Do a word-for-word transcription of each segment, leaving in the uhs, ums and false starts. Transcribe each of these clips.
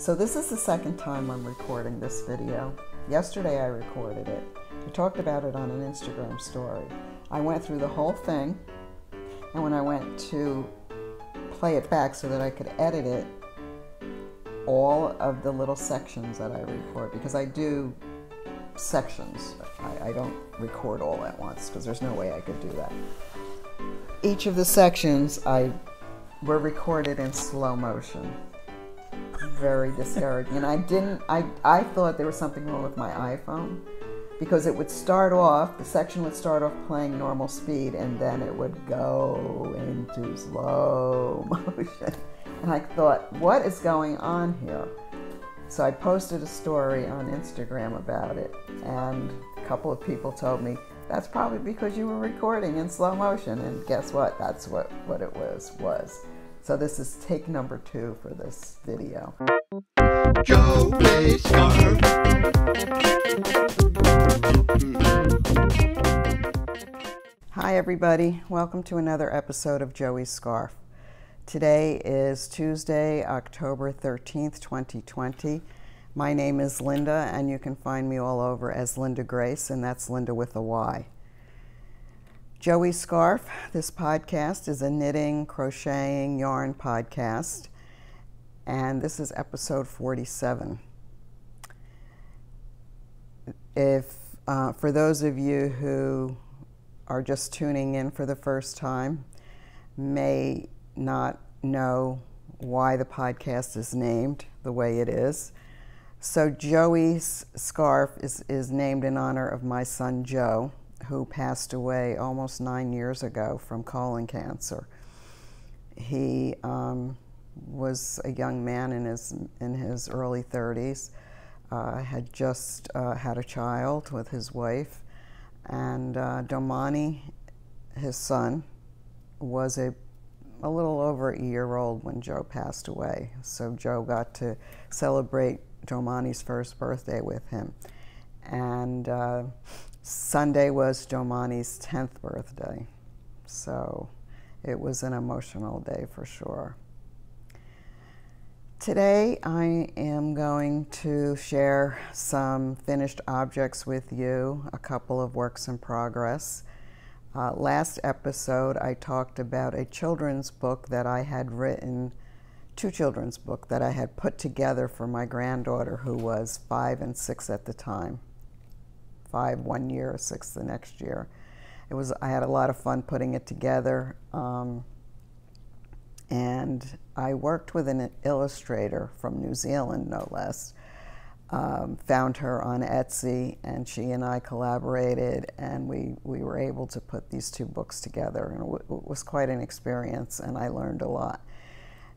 So this is the second time I'm recording this video. Yesterday I recorded it. I talked about it on an Instagram story. I went through the whole thing, and when I went to play it back so that I could edit it, all of the little sections that I record, because I do sections, I, I don't record all at once because there's no way I could do that. Each of the sections I were recorded in slow motion. Very discouraging. And I didn't, I, I thought there was something wrong with my iPhone, because it would start off, the section would start off playing normal speed, and then it would go into slow motion. And I thought, what is going on here? So I posted a story on Instagram about it, and a couple of people told me, that's probably because you were recording in slow motion. And guess what? That's what, what it was, was. So this is take number two for this video. Joey's Scarf. Hi everybody, welcome to another episode of Joey's Scarf. Today is Tuesday, October thirteenth, twenty twenty. My name is Linda, and you can find me all over as Lyndagrace, and that's Linda with a Y. Joey's Scarf, this podcast, is a knitting, crocheting, yarn podcast, and this is episode forty-seven. If, uh, for those of you who are just tuning in for the first time, may not know why the podcast is named the way it is. So Joey's Scarf is, is named in honor of my son Joe, who passed away almost nine years ago from colon cancer. He um, was a young man in his, in his early thirties, uh, had just uh, had a child with his wife, and uh, Domani, his son, was a a little over a year old when Joe passed away. So Joe got to celebrate Domani's first birthday with him. And uh, Sunday was Domani's tenth birthday. So it was an emotional day for sure. Today I am going to share some finished objects with you, a couple of works in progress. Uh, last episode, I talked about a children's book that I had written, two children's book that I had put together for my granddaughter, who was five and six at the time. Five one year, six the next year. It was, I had a lot of fun putting it together. Um, and I worked with an illustrator from New Zealand, no less. Um, found her on Etsy, and she and I collaborated, and we, we were able to put these two books together. And it, it was quite an experience, and I learned a lot.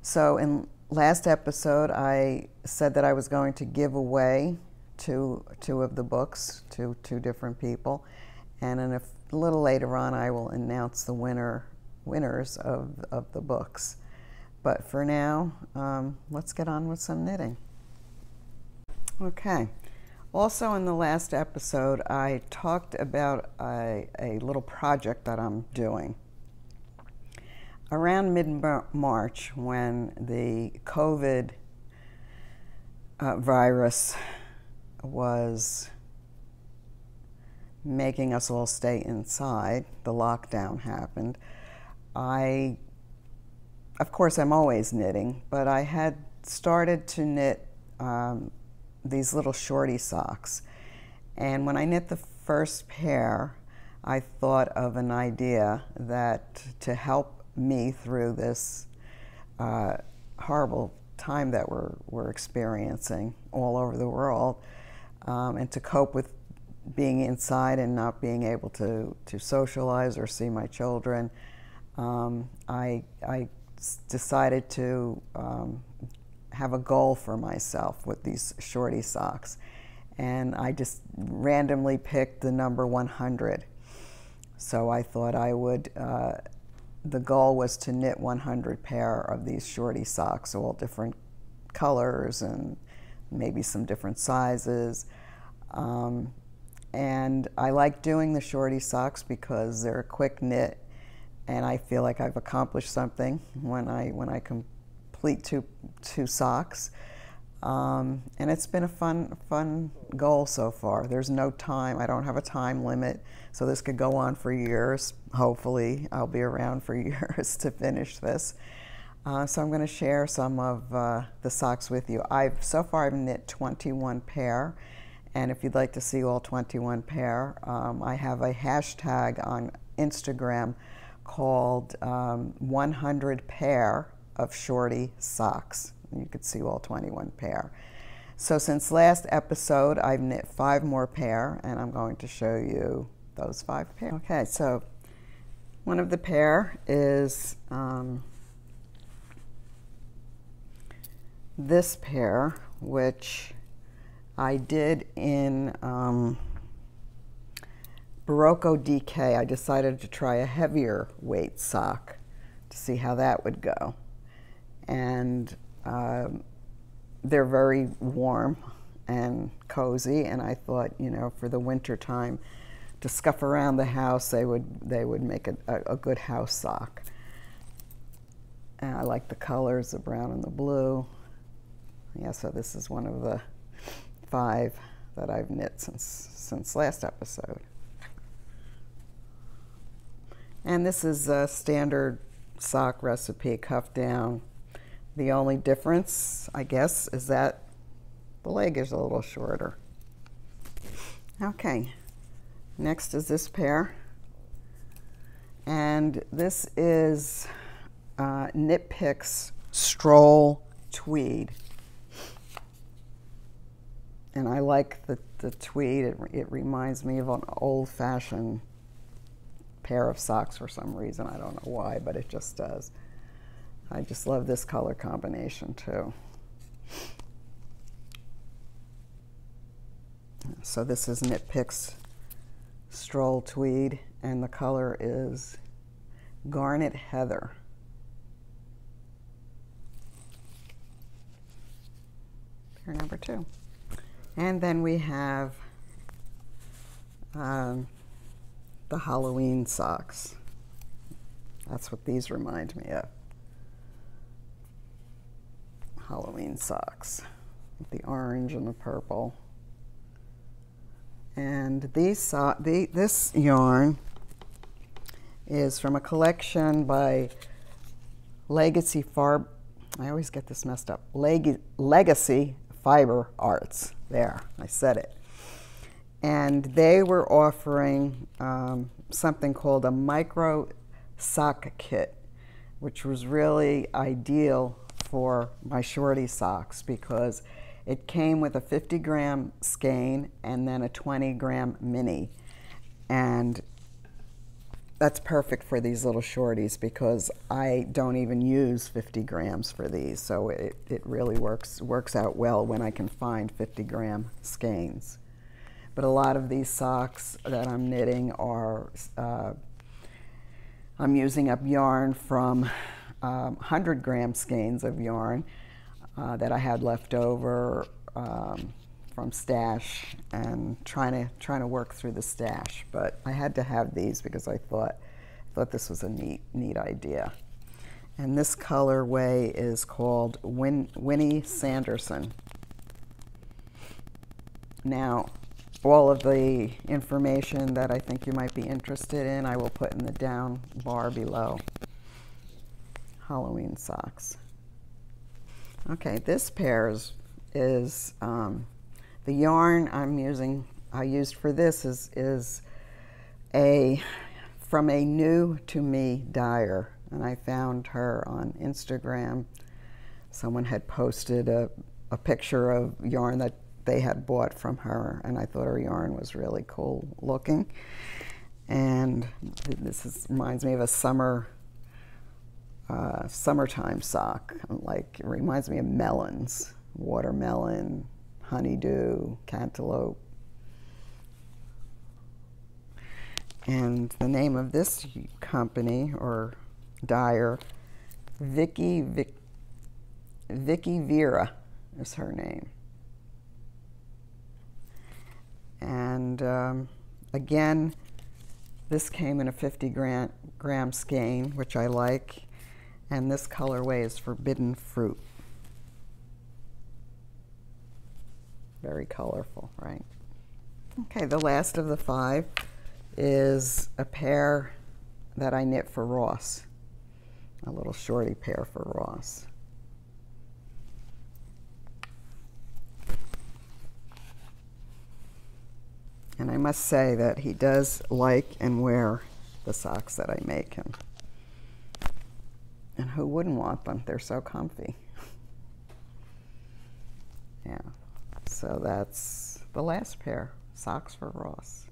So in last episode, I said that I was going to give away two, two of the books to two different people. And in a, a little later on, I will announce the winner, winners of, of the books. But for now, um, let's get on with some knitting. Okay. Also in the last episode, I talked about a, a little project that I'm doing. Around mid-March, when the COVID uh, virus was making us all stay inside, the lockdown happened. I, of course, I'm always knitting, but I had started to knit um, these little shorty socks. And when I knit the first pair, I thought of an idea that to help me through this uh, horrible time that we're, we're experiencing all over the world, um, and to cope with being inside and not being able to, to socialize or see my children, um, I, I decided to um, have a goal for myself with these shorty socks. And I just randomly picked the number one hundred. So I thought I would, uh, the goal was to knit one hundred pair of these shorty socks, all different colors and maybe some different sizes. Um, and I like doing the shorty socks because they're a quick knit, and I feel like I've accomplished something when I, when I complete two, two socks. Um, and it's been a fun, fun goal so far. There's no time. I don't have a time limit, so this could go on for years. Hopefully, I'll be around for years to finish this. Uh, so I'm going to share some of uh, the socks with you. I've so far I've knit twenty-one pair, and if you'd like to see all twenty-one pair, um, I have a hashtag on Instagram called um, one hundred pair of shorty socks. You could see all twenty-one pair. So since last episode, I've knit five more pair, and I'm going to show you those five pair. Okay, so one of the pair is um, this pair, which I did in um, Barocco D K. I decided to try a heavier weight sock to see how that would go. And Um, they're very warm and cozy, and I thought, you know, for the winter time, to scuff around the house, they would they would make a, a, a good house sock. And I like the colors, the brown and the blue. Yeah, so this is one of the five that I've knit since since last episode. And this is a standard sock recipe, cuff down. The only difference, I guess, is that the leg is a little shorter. Okay, next is this pair. And this is uh, Knit Picks Stroll Tweed. And I like the, the tweed. It, it reminds me of an old-fashioned pair of socks for some reason. I don't know why, but it just does. I just love this color combination too. So this is Knit Picks Stroll Tweed, and the color is Garnet Heather. Pair number two. And then we have um, the Halloween socks. That's what these remind me of. Halloween socks with the orange and the purple. And these so the, this yarn is from a collection by Legacy Far I always get this messed up. Leg Legacy Fiber Arts. There, I said it. And they were offering um, something called a micro sock kit, which was really ideal for my shorty socks because it came with a fifty gram skein and then a twenty gram mini, and that's perfect for these little shorties because I don't even use fifty grams for these, so it, it really works works out well when I can find fifty gram skeins. But a lot of these socks that I'm knitting are uh, I'm using up yarn from Um, one hundred gram skeins of yarn uh, that I had left over um, from stash, and trying to trying to work through the stash, but I had to have these because I thought thought this was a neat neat idea. And this colorway is called Win Winnie Sanderson. Now, all of the information that I think you might be interested in, I will put in the down bar below. Halloween socks. Okay, this pair is, is um, the yarn I'm using. I used for this is is a from a new to me dyer, and I found her on Instagram. Someone had posted a, a picture of yarn that they had bought from her, and I thought her yarn was really cool looking. And this is, reminds me of a summer. Uh, summertime sock. Like, it reminds me of melons, watermelon, honeydew, cantaloupe. And the name of this company or dyer, Vicke VickeVira is her name. And um, again, this came in a fifty gram skein, which I like. And this colorway is Forbidden Fruit. very colorful, right? Okay, the last of the five is a pair that I knit for Ross, a little shorty pair for Ross. And I must say that he does like and wear the socks that I make him. And who wouldn't want them? They're so comfy. Yeah, so that's the last pair, socks for Ross.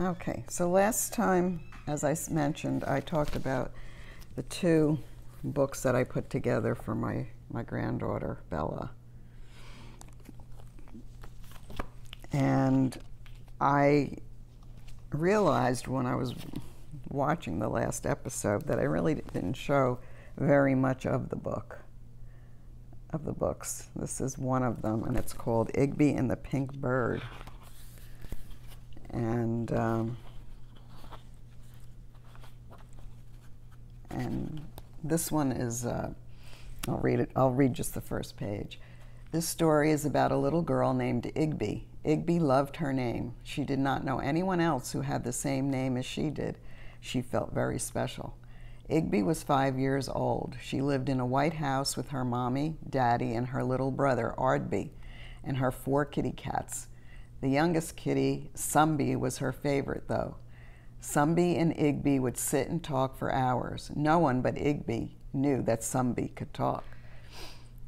Okay, so last time, as I mentioned, I talked about the two books that I put together for my, my granddaughter, Bella. And I realized when I was watching the last episode that I really didn't show very much of the book, of the books. This is one of them, and it's called Igby and the Pink Bird. And um, and this one is, uh, I'll read it, I'll read just the first page. This story is about a little girl named Igby. Igby loved her name. She did not know anyone else who had the same name as she did. She felt very special. Igby was five years old. She lived in a white house with her mommy, daddy, and her little brother, Ardby, and her four kitty cats. The youngest kitty, Sumbee, was her favorite, though. Sumbee and Igby would sit and talk for hours. No one but Igby knew that Sumbee could talk.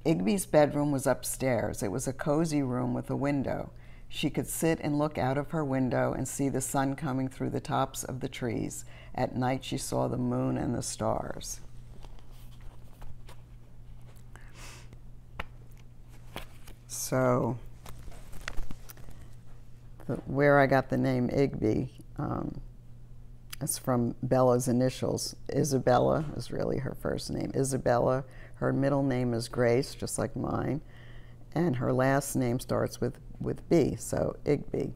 Igby's bedroom was upstairs. It was a cozy room with a window. She could sit and look out of her window and see the sun coming through the tops of the trees. At night, she saw the moon and the stars. So, the, where I got the name Igby, um, it's from Bella's initials. Isabella is really her first name. Isabella, her middle name is Grace, just like mine, and her last name starts with with B, so Igby.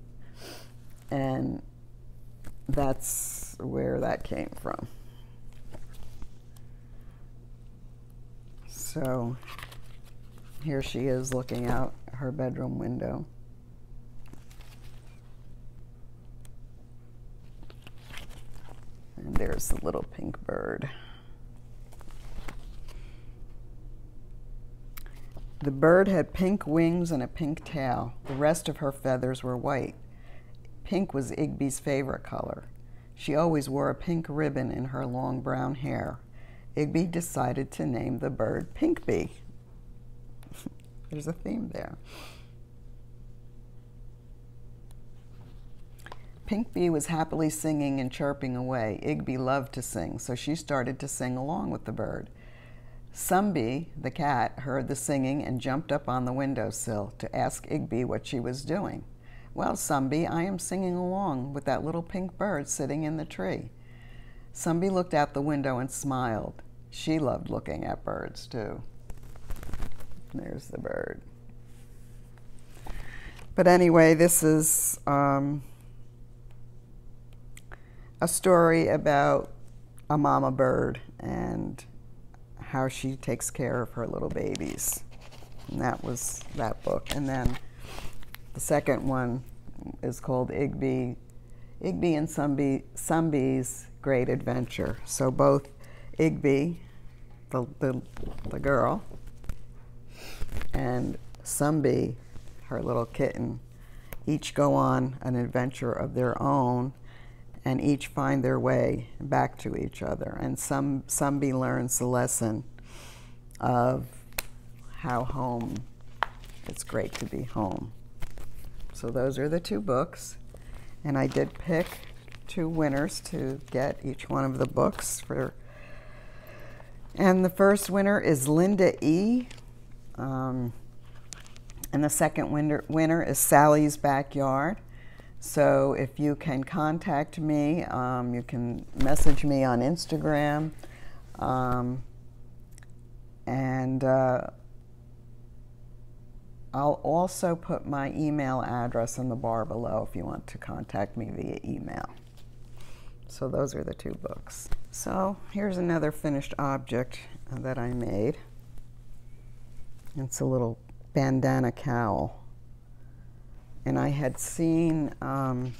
And that's where that came from. So here she is looking out her bedroom window. And there's the little pink bird. The bird had pink wings and a pink tail. The rest of her feathers were white. Pink was Igby's favorite color. She always wore a pink ribbon in her long brown hair. Igby decided to name the bird Pinkbee. There's a theme there. Pinkbee was happily singing and chirping away. Igby loved to sing, so she started to sing along with the bird. Sumbee, the cat, heard the singing and jumped up on the windowsill to ask Igby what she was doing. Well, Sumbee, I am singing along with that little pink bird sitting in the tree. Sumbee looked out the window and smiled. She loved looking at birds, too. There's the bird. But anyway, this is um, a story about a mama bird and how she takes care of her little babies. And that was that book. And then the second one is called Igby, Igby and Sumbee, Sumbee's Great Adventure. So both Igby, the, the, the girl, and Sumbee, her little kitten, each go on an adventure of their own, and each find their way back to each other. And some, Sumbee learns the lesson of how home, it's great to be home. So those are the two books. And I did pick two winners to get each one of the books for. And the first winner is Linda E. Um, and the second winner, winner is Sally's Backyard. So if you can contact me, um, you can message me on Instagram, um, and uh, I'll also put my email address in the bar below if you want to contact me via email. So those are the two books. So here's another finished object that I made. It's a little bandana cowl and I had seen um,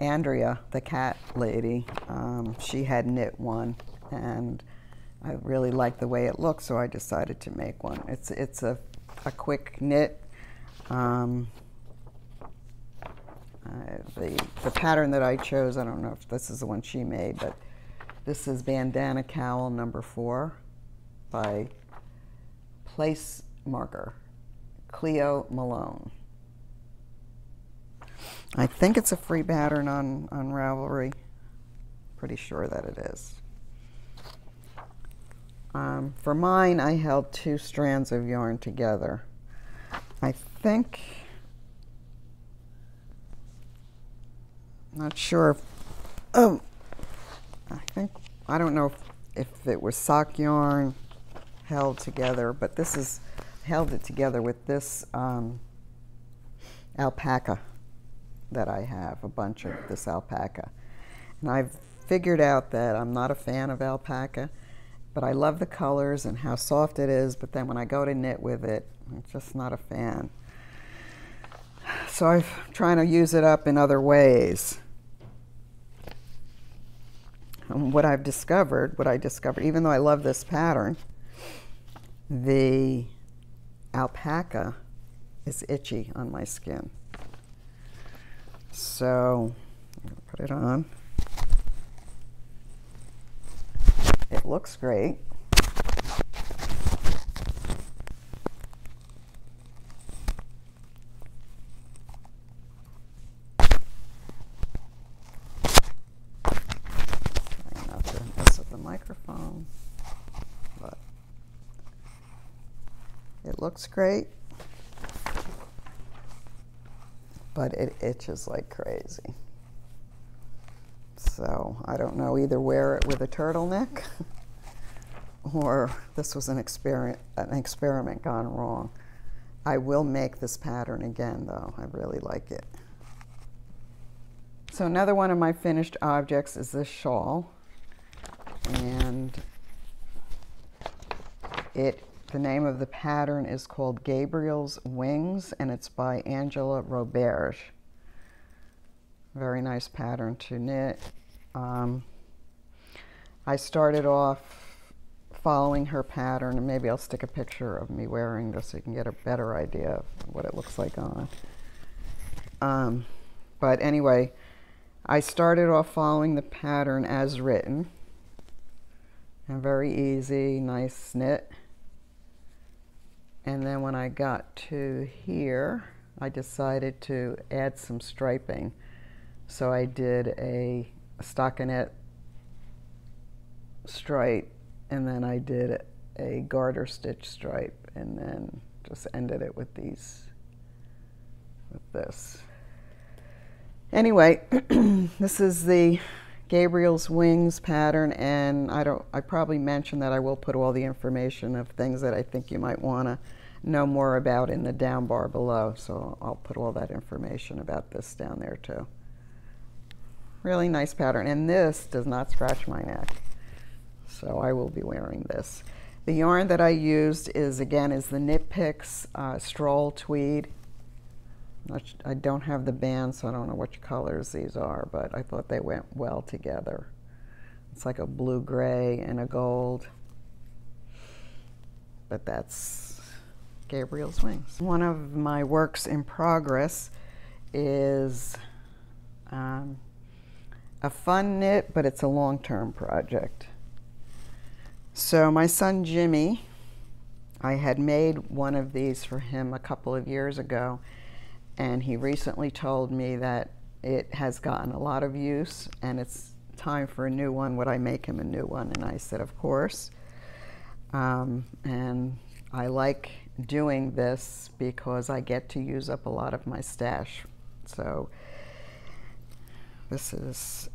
Andrea, the cat lady, um, she had knit one, and I really liked the way it looked, so I decided to make one. It's, it's a, a quick knit. Um, Uh, the, the pattern that I chose, I don't know if this is the one she made, but this is Bandana Cowl number four by Place Marker, Cleo Malone. I think it's a free pattern on, on Ravelry. Pretty sure that it is. Um, for mine, I held two strands of yarn together. I think... Not sure if, oh, I think, I don't know if, if it was sock yarn held together, but this is, held it together with this um, alpaca that I have, a bunch of this alpaca. And I've figured out that I'm not a fan of alpaca, but I love the colors and how soft it is, but then when I go to knit with it, I'm just not a fan. So I'm trying to use it up in other ways. And what I've discovered, what I discovered, even though I love this pattern, the alpaca is itchy on my skin. So I'm gonna put it on. It looks great. Looks great, but it itches like crazy. So I don't know, either wear it with a turtleneck or this was an experiment, an experiment gone wrong. I will make this pattern again though. I really like it. So another one of my finished objects is this shawl, and it the name of the pattern is called Gabriel's Wings, and it's by Angela Roberge. Very nice pattern to knit. Um, I started off following her pattern, and maybe I'll stick a picture of me wearing this so you can get a better idea of what it looks like on. Um, but anyway, I started off following the pattern as written, and very easy, nice knit. And then when I got to here, I decided to add some striping. So I did a stockinette stripe, and then I did a garter stitch stripe, and then just ended it with these, with this. Anyway, this is the Gabriel's Wings pattern, and I don't I probably mentioned that I will put all the information of things that I think you might want to know more about in the down bar below, so I'll put all that information about this down there too. Really nice pattern, and this does not scratch my neck, so I will be wearing this. The yarn that I used is again is the Knit Picks uh, Stroll Tweed. I don't have the band, so I don't know which colors these are, but I thought they went well together. It's like a blue-gray and a gold, but that's Gabriel's Wings. One of my works in progress is um, a fun knit, but it's a long-term project. So my son Jimmy, I had made one of these for him a couple of years ago, and he recently told me that it has gotten a lot of use and it's time for a new one. Would I make him a new one? And I said, of course. Um, and I like doing this because I get to use up a lot of my stash. So this is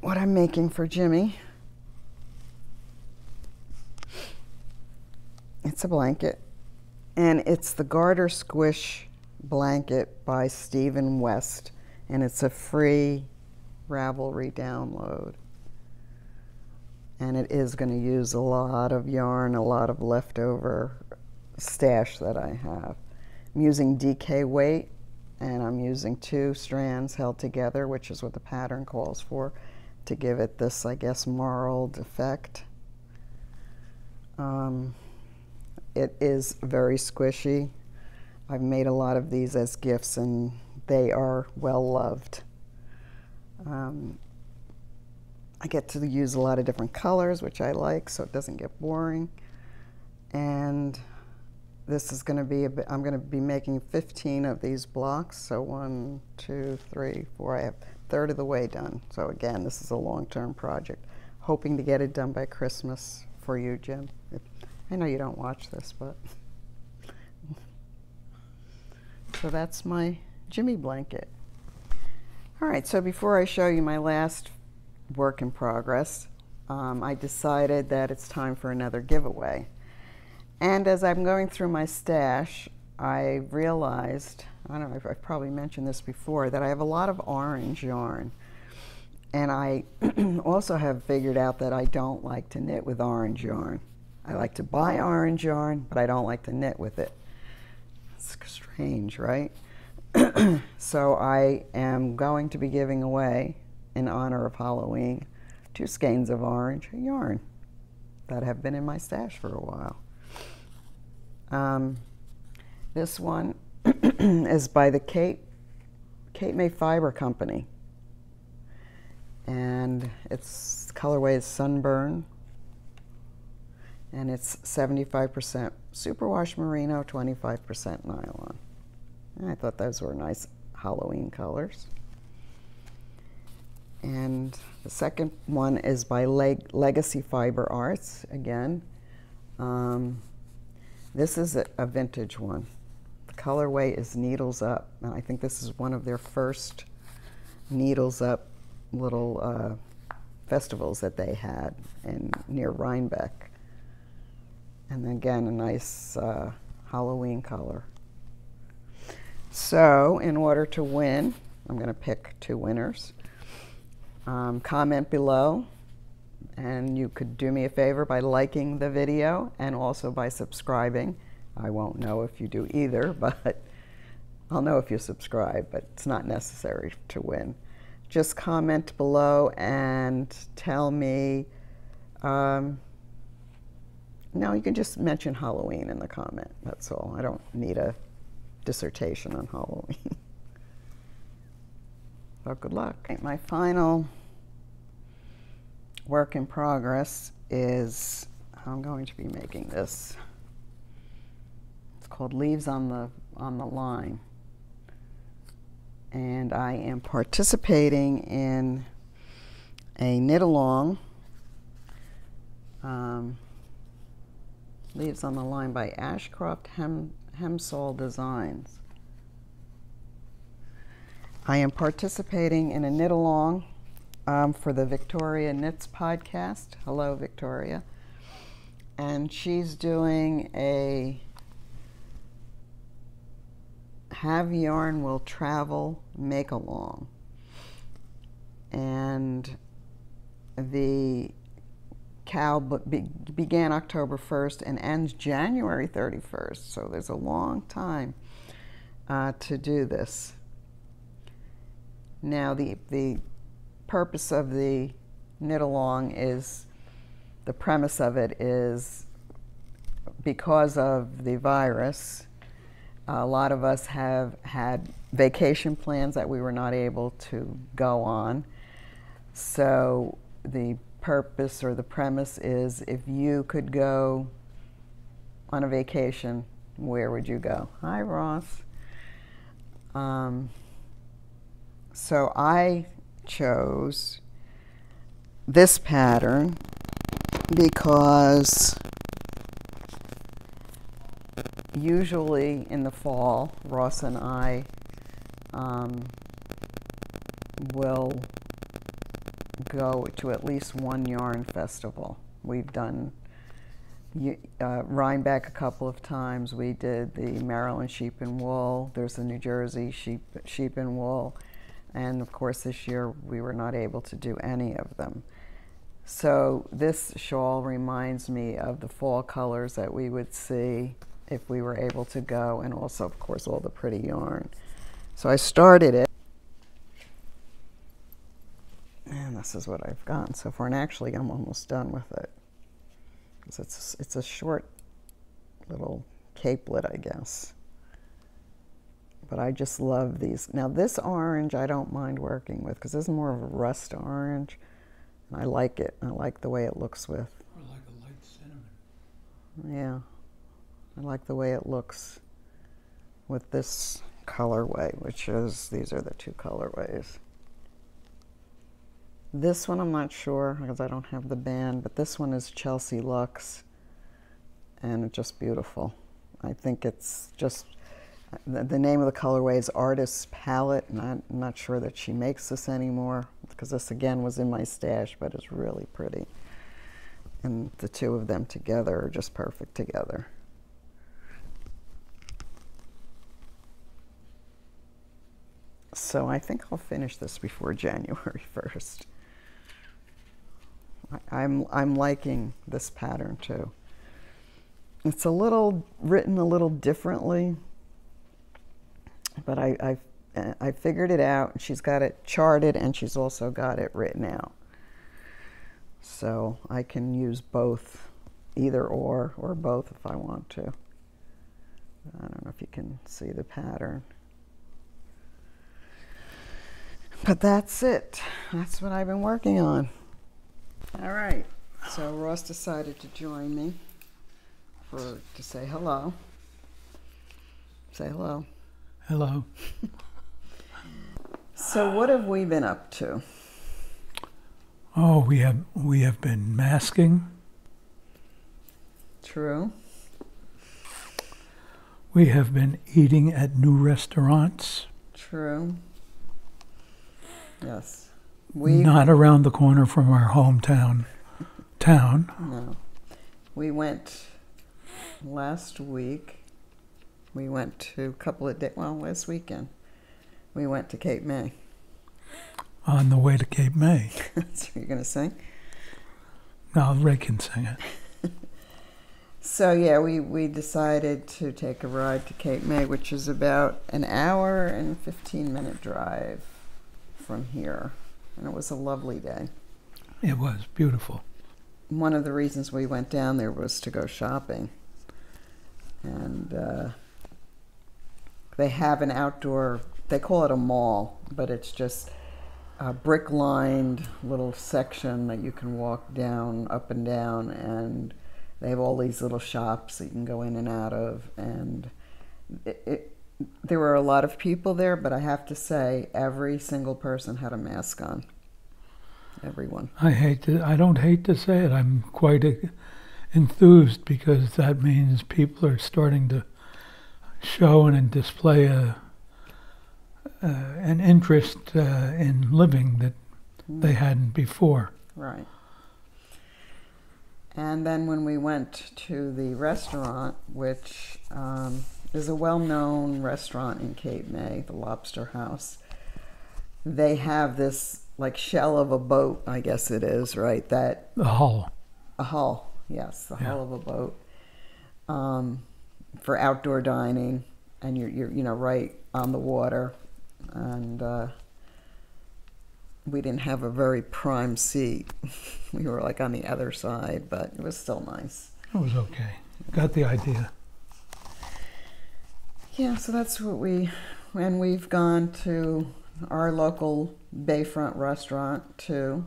what I'm making for Jimmy. It's a blanket, and it's the Garter Squish blanket by Stephen West, and it's a free Ravelry download, and it is going to use a lot of yarn, a lot of leftover stash that I have. I'm using D K weight and I'm using two strands held together, which is what the pattern calls for, to give it this, I guess, marled effect. Um, it is very squishy. I've made a lot of these as gifts, and they are well loved. Um, I get to use a lot of different colors, which I like, so it doesn't get boring. And this is gonna be, a bit, I'm gonna be making fifteen of these blocks. So one, two, three, four, I have a third of the way done. So again, this is a long-term project. Hoping to get it done by Christmas for you, Jim. I know you don't watch this, but. So that's my Jimmy blanket. All right, so before I show you my last work in progress, um, I decided that it's time for another giveaway. And as I'm going through my stash, I realized, I don't know if I've probably mentioned this before, that I have a lot of orange yarn. And I also have figured out that I don't like to knit with orange yarn. I like to buy orange yarn, but I don't like to knit with it. It's strange, right? So I am going to be giving away, in honor of Halloween, two skeins of orange yarn that have been in my stash for a while. Um, this one is by the Cape, Cape May Fiber Company, and its colorway is Sunburn, and it's seventy-five percent superwash merino, twenty-five percent nylon. And I thought those were nice Halloween colors. And the second one is by Leg Legacy Fiber Arts again. Um, This is a, a vintage one. The colorway is Needles Up, and I think this is one of their first Needles Up little uh, festivals that they had in, near Rhinebeck. And again, a nice uh, Halloween color. So, in order to win, I'm going to pick two winners. Um, comment below. And you could do me a favor by liking the video and also by subscribing. I won't know if you do either, but I'll know if you subscribe, but it's not necessary to win. Just comment below and tell me, um, no, you can just mention Halloween in the comment, that's all. I don't need a dissertation on Halloween. Well, good luck. My final work in progress is, I'm going to be making this, it's called Leaves on the, on the Line. And I am participating in a knit along, um, Leaves on the Line by Ashcroft Hem, Hemsall Designs. I am participating in a knit along Um, for the Victoria Knits podcast. Hello, Victoria. And she's doing a Have Yarn Will Travel make-along. And the cowl be began October first and ends January thirty-first. So there's a long time uh, to do this. Now, the, the purpose of the knit along is, the premise of it is, because of the virus, a lot of us have had vacation plans that we were not able to go on. So the purpose or the premise is, if you could go on a vacation, where would you go? Hi, Ross. Um, so I chose this pattern because usually in the fall, Ross and I um, will go to at least one yarn festival. We've done uh, Rhinebeck a couple of times. We did the Maryland Sheep and Wool. There's the New Jersey Sheep, Sheep and Wool. And of course, this year we were not able to do any of them. So this shawl reminds me of the fall colors that we would see if we were able to go, and also, of course, all the pretty yarn. So I started it. And this is what I've gotten so far. And actually, I'm almost done with it. Because it's, it's a short little capelet, I guess. But I just love these. Now this orange I don't mind working with because this is more of a rust orange. And I like it. I like the way it looks with. Or like a light cinnamon. Yeah. I like the way it looks with this colorway, which is, these are the two colorways. This one I'm not sure because I don't have the band, but this one is Chelsea Luxe. And it's just beautiful. I think it's just, the, the name of the colorway is Artist's Palette, and I'm not sure that she makes this anymore because this again was in my stash, but it's really pretty. And the two of them together are just perfect together. So I think I'll finish this before January first. I, I'm, I'm liking this pattern too. It's a little, written a little differently, but I, I, I figured it out. She's got it charted and she's also got it written out. So I can use both, either or, or both if I want to. I don't know if you can see the pattern. But that's it. That's what I've been working on. All right, so Ross decided to join me for, to say hello. Say hello. Hello. So what have we been up to? Oh, we have we have been masking. True. We have been eating at new restaurants. True. Yes. We not around the corner from our hometown town. No. We went last week. We went to a couple of days, well, last weekend, we went to Cape May. On the way to Cape May. That's what you're going to sing? No, Ray can sing it. So, yeah, we, we decided to take a ride to Cape May, which is about an hour and fifteen minute drive from here. And it was a lovely day. It was beautiful. One of the reasons we went down there was to go shopping. And uh, they have an outdoor, they call it a mall, but it's just a brick-lined little section that you can walk down, up and down, and they have all these little shops that you can go in and out of. And it, it, there were a lot of people there, but I have to say, every single person had a mask on. Everyone. I hate to, I don't hate to say it, I'm quite a, enthused because that means people are starting to show and display a, uh, an interest uh, in living that they hadn't before. Right. And then when we went to the restaurant, which um, is a well-known restaurant in Cape May, the Lobster House, they have this like shell of a boat, I guess it is, right? That the hull. A hull. Yes, the hull of a boat um, for outdoor dining, and you're, you're you know right on the water, and uh, we didn't have a very prime seat. We were like on the other side, but it was still nice. It was okay. Got the idea. Yeah, so that's what we, and we've gone to our local Bayfront restaurant too,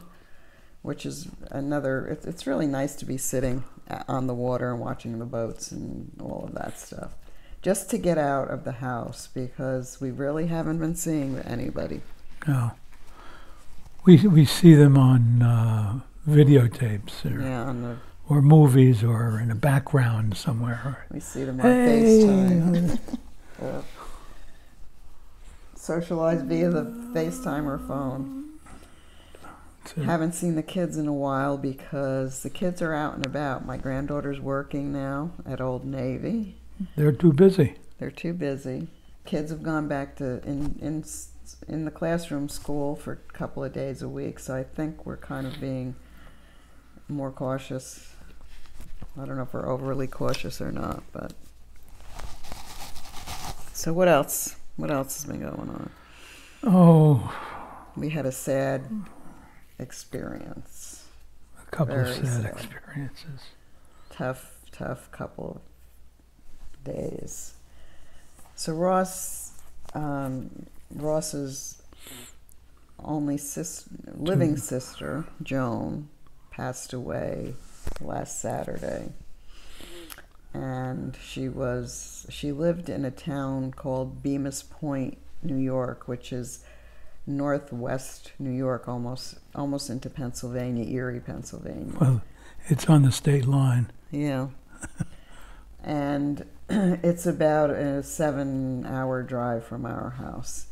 which is another, it's really nice to be sitting on the water and watching the boats and all of that stuff. Just to get out of the house because we really haven't been seeing anybody. No. We, we see them on uh, videotapes or, yeah, on the, or movies or in the background somewhere. We see them on hey. FaceTime. Yeah. Socialize via the FaceTime or phone. Haven't seen the kids in a while because the kids are out and about. My granddaughter's working now at Old Navy. They're too busy. They're too busy. Kids have gone back to in in in the classroom school for a couple of days a week, so I think we're kind of being more cautious. I don't know if we're overly cautious or not, but so what else? What else has been going on? Oh. We had a sad experience. A couple Very of sad, sad experiences. Tough, tough couple of days. So Ross, um, Ross's only sis, living Two. sister, Joan, passed away last Saturday. And she was, she lived in a town called Bemis Point, New York, which is northwest New York, almost almost into Pennsylvania, Erie, Pennsylvania. Well, it's on the state line. Yeah. And it's about a seven-hour drive from our house.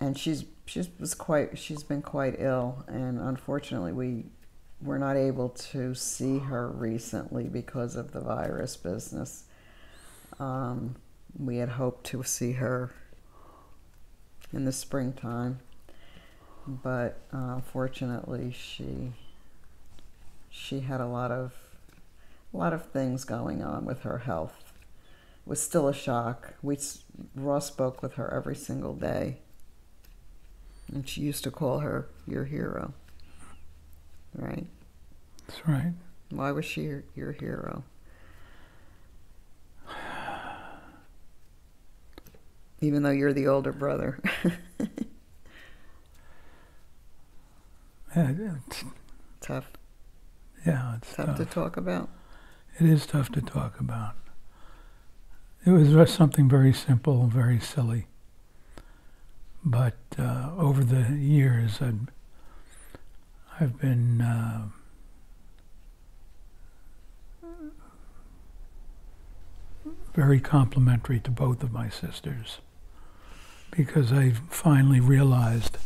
And she's she's was quite she's been quite ill, and unfortunately we were not able to see her recently because of the virus business. Um, we had hoped to see her in the springtime, but uh, unfortunately she she had a lot of a lot of things going on with her health. It was still a shock. We Ross spoke with her every single day, and she used to call her your hero. Right? That's right. Why was she your, your hero? Even though you're the older brother. Yeah, it's tough. Yeah, it's tough. Tough to talk about. It is tough to talk about. It was something very simple, very silly. But uh, over the years, I'd I've been uh, very complimentary to both of my sisters, because I finally realized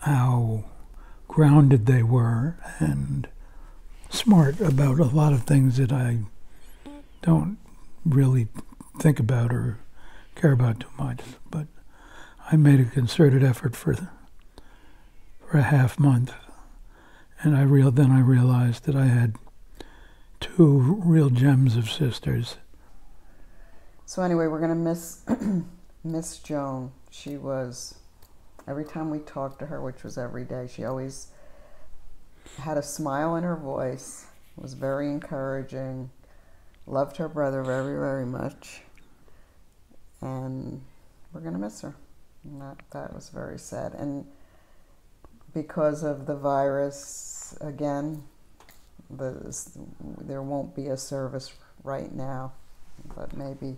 how grounded they were and smart about a lot of things that I don't really think about or care about too much. But I made a concerted effort for them. For a half month, and I real then I realized that I had two real gems of sisters. So anyway, we're gonna miss miss Joan. She was, every time we talked to her, which was every day, she always had a smile in her voice, was very encouraging, loved her brother very, very much, and we're gonna miss her. And that that was very sad. And because of the virus, again, the, there won't be a service right now, but maybe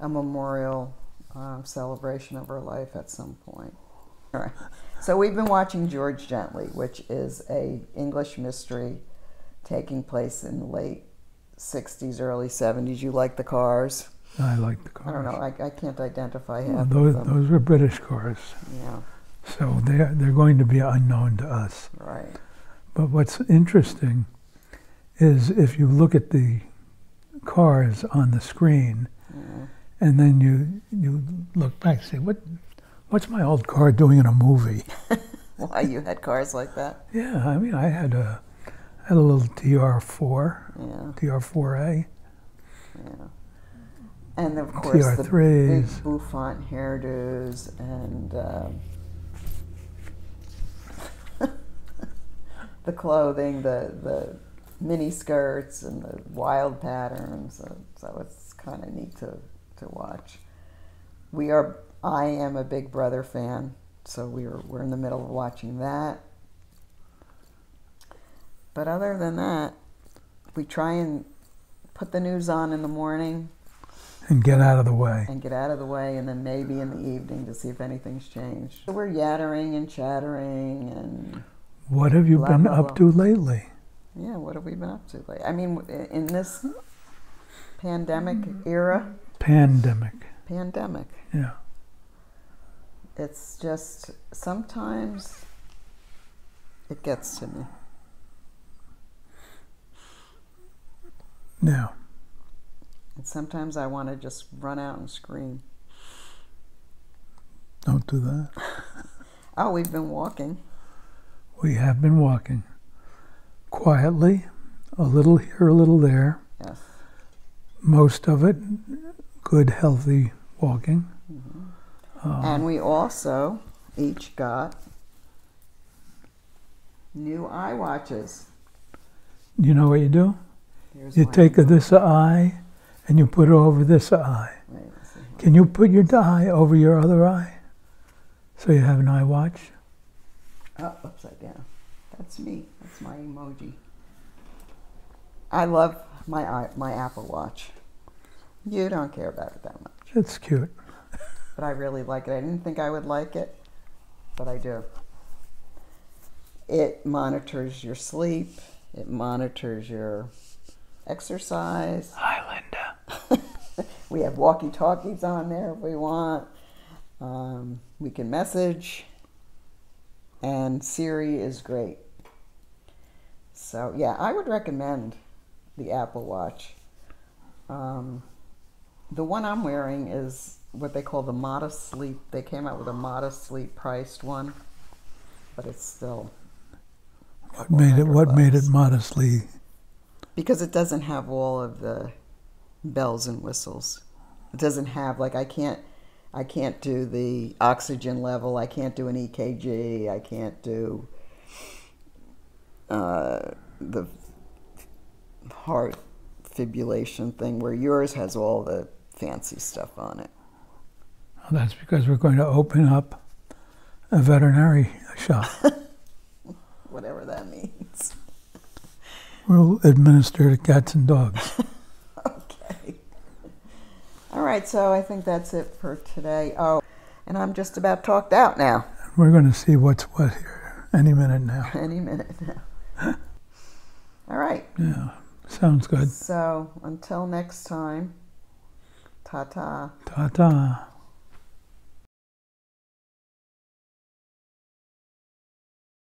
a memorial um, celebration of her life at some point. All right. So we've been watching George Gently, which is a English mystery taking place in the late sixties, early seventies. You like the cars? I like the cars. I don't know. I, I can't identify half well, those, of them. Those were British cars. Yeah. So they're, they're going to be unknown to us. Right. But what's interesting is if you look at the cars on the screen, mm. and then you you look back and say, what, what's my old car doing in a movie? Why, you had cars like that? Yeah, I mean, I had a, had a little T R four, yeah. T R four A. Yeah. And, of course, T R threes. The big bouffant hairdos and... Uh, the clothing, the the mini skirts, and the wild patterns. So, so it's kind of neat to to watch. We are. I am a Big Brother fan, so we we're we're in the middle of watching that. But other than that, we try and put the news on in the morning and get out of the way. And get out of the way, and then maybe in the evening to see if anything's changed. So we're yattering and chattering and. What have you blah, been blah, up blah. to lately? Yeah, what have we been up to lately? I mean, in this pandemic era? Pandemic. Pandemic. Yeah. It's just, sometimes it gets to me. Yeah. And sometimes I want to just run out and scream. Don't do that. Oh, we've been walking. We have been walking quietly, a little here, a little there. Yes. Most of it good, healthy walking. Mm-hmm. um, and we also each got new eye watches. You know what you do? Here's you take a, this eye and you put it over this eye. Wait, can you put your eye over your other eye? So you have an eye watch? Oh, upside down. That's me. That's my emoji. I love my eye, my Apple Watch. You don't care about it that much. It's cute. But I really like it. I didn't think I would like it, but I do. It monitors your sleep. It monitors your exercise. Hi, Linda. We have walkie-talkies on there if we want. Um, we can message. And Siri is great. So, yeah, I would recommend the Apple Watch. Um, the one I'm wearing is what they call the Modest Sleep. They came out with a Modest Sleep priced one, but it's still... What made it what bucks. made it modestly? Because it doesn't have all of the bells and whistles. It doesn't have, like, I can't I can't do the oxygen level, I can't do an E K G, I can't do uh, the heart fibrillation thing where yours has all the fancy stuff on it. Well, that's because we're going to open up a veterinary shop. Whatever that means. We'll administer to cats and dogs. Okay. All right, so I think that's it for today. Oh, and I'm just about talked out now. We're going to see what's what here any minute now. Any minute now. All right. Yeah, sounds good. So until next time, ta-ta. Ta-ta.